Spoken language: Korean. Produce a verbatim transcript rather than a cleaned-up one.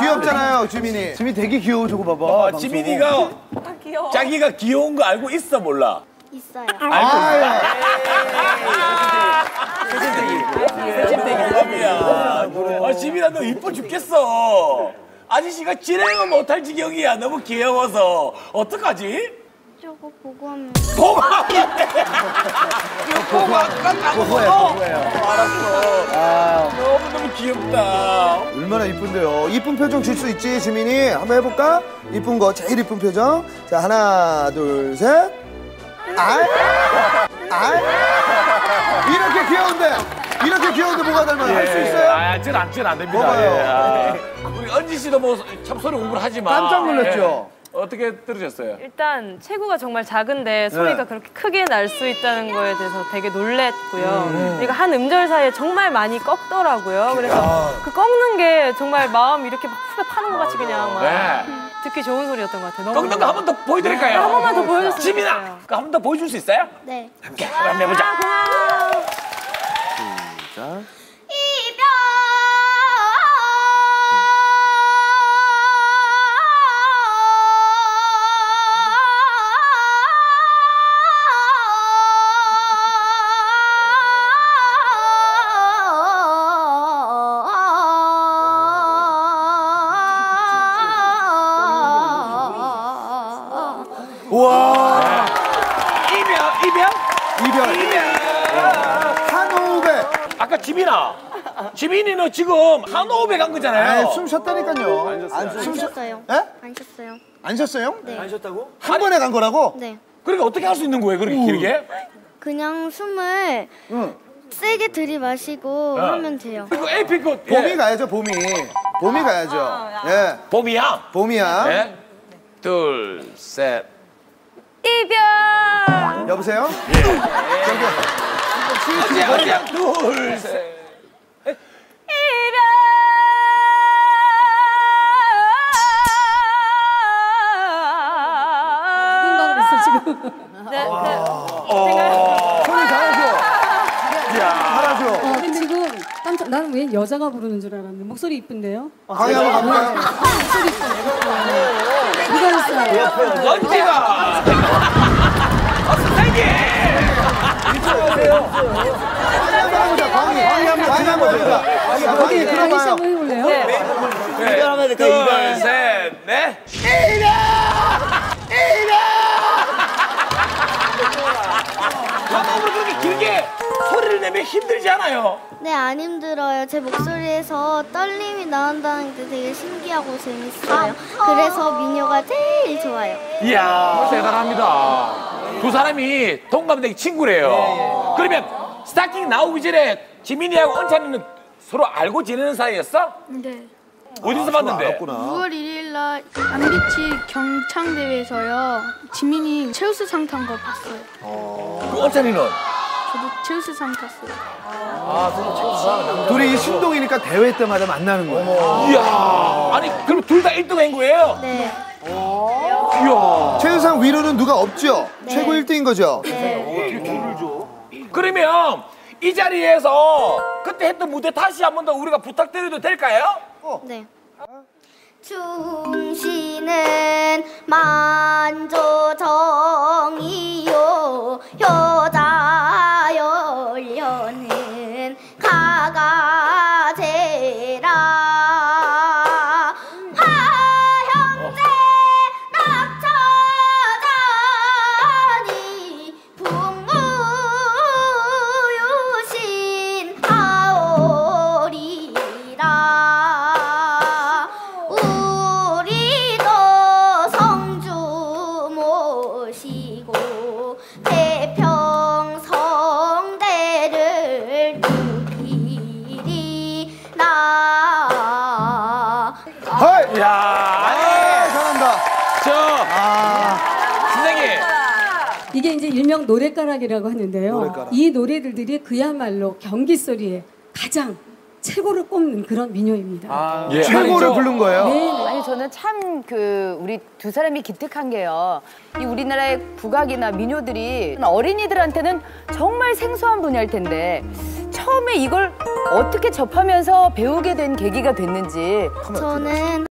귀엽잖아요, 지민이. 지민 되게 귀여워, 저거 봐봐. 아, 지민이가 아, 자기가 귀여운 거 알고 있어, 몰라? 있어요. 알고 있어. 새침대기. 아, 지민아, 너 이뻐 죽겠어. 아저씨가 진행을 못할 지경이야. 너무 귀여워서. 어떡하지? 저거 보고 하면. 보고 하면 돼! 보고 하면 보고해요, 보고해요. 알았어. 아, 너무너무 귀엽다. 얼마나 이쁜데요. 이쁜 표정 줄 수 있지, 지민이? 한번 해볼까? 이쁜 거, 제일 이쁜 표정. 자, 하나, 둘, 셋. 알? 알? 이렇게 귀여운데, 이렇게 귀여운데 뭐가 닮아요? 예. 할 수 있어요? 아, 쟤는 안, 쟤는 안 됩니다. 예. 우리 은지 씨도 뭐 참 소리 우울하지만 깜짝 놀랐죠? 예. 어떻게 들으셨어요? 일단 체구가 정말 작은데 소리가 네. 그렇게 크게 날 수 있다는 거에 대해서 되게 놀랬고요. 음. 그러니까 한 음절 사이에 정말 많이 꺾더라고요. 그래서 야. 그 꺾는 게 정말 마음 이렇게 막 후벼 파는 것 같이 그냥 막 네. 듣기 좋은 소리였던 것 같아요. 꺾는 거 한 번 더 보여드릴까요? 한 번만 더 보여주세요. 지민아! 한 번 더 보여줄 수 있어요? 네. 함께 한번 해보자. 시작. 우와! 이별, 이별? 이별! 이별! 한 호흡에! 아까 지민아! 지민이 너 지금 한 호흡에 간 거잖아요? 아니, 숨 쉬었다니까요. 안 쉬었어요. 안, 숨 쉬... 안 쉬었어요. 네? 안 쉬었어요. 안 쉬었어요? 네. 안 쉬었다고? 한 아니, 번에 간 거라고? 네. 그러니까 어떻게 할 수 있는 거예요, 그렇게 음. 길게? 그냥 숨을 음. 세게 들이마시고 네. 하면 돼요. 이거 에이피코! 봄이 예. 가야죠, 봄이. 봄이 아, 가야죠. 아, 아. 예. 봄이야? 봄이야. 네. 둘, 셋. 이별! 여보세요? 예. 저기, 저기, 저기, 저기, 둘, 셋. 이별! 생각을 했어, 지금. 네, 네. 손을 달아줘. 달아줘. 근데 지금 깜짝, 나는 왜 여자가 부르는 줄 알았는데. 목소리 이쁜데요? 강의 한번 가볼까요? 목소리 이쁜데요? 누가 했어요? 은지가! 어, 선생님! 광희 한번 해볼래요? 네. 둘, 셋, 넷. 이별! 이별! 한번으로 그렇게 길게 소리를 내면 힘들지 않아요? 네, 안 힘들어요. 제 목소리에서 떨림이 나온다는 게 되게 신기하고 재밌어요. 그래서 민요가 제일 좋아요. 이야, 대단합니다. 두 사람이 동갑내기 친구래요. 그러면 스타킹 나오기 전에 지민이하고 은찬이는 서로 알고 지내는 사이였어? 네. 어디서 아, 봤는데? 유월 일일 날 남비치 경창대회에서요. 지민이 최우수상 탄 거 봤어요. 어... 그 은찬이는? 저도 최우수상 탔어요. 아, 저도 최우수상. 둘이 신동이니까 대회 때마다 만나는 거예요. 어... 이야, 아니 그럼 둘 다 일 등 한 거예요? 네. 어... 이야. 최우수상 위로는 누가 없죠? 네. 최고 일 등인 거죠? 네. 어떻게 기를 줘? 그러면 이 자리에서 그때 했던 무대 다시 한 번 더 우리가 부탁드려도 될까요? 어. 네. 충신은 만조정이요 효자열려는 가가제라 화형제 낙처자니 풍우유신 하오리라 이게 이제 일명 노래가락이라고 하는데요. 노랫가락. 이 노래들이 그야말로 경기 소리에 가장 최고를 꼽는 그런 민요입니다. 아, 예. 최고를 아니, 부른 거예요? 네. 아니 저는 참 그 우리 두 사람이 기특한 게요. 이 우리나라의 국악이나 민요들이 어린이들한테는 정말 생소한 분야일 텐데 처음에 이걸 어떻게 접하면서 배우게 된 계기가 됐는지. 저는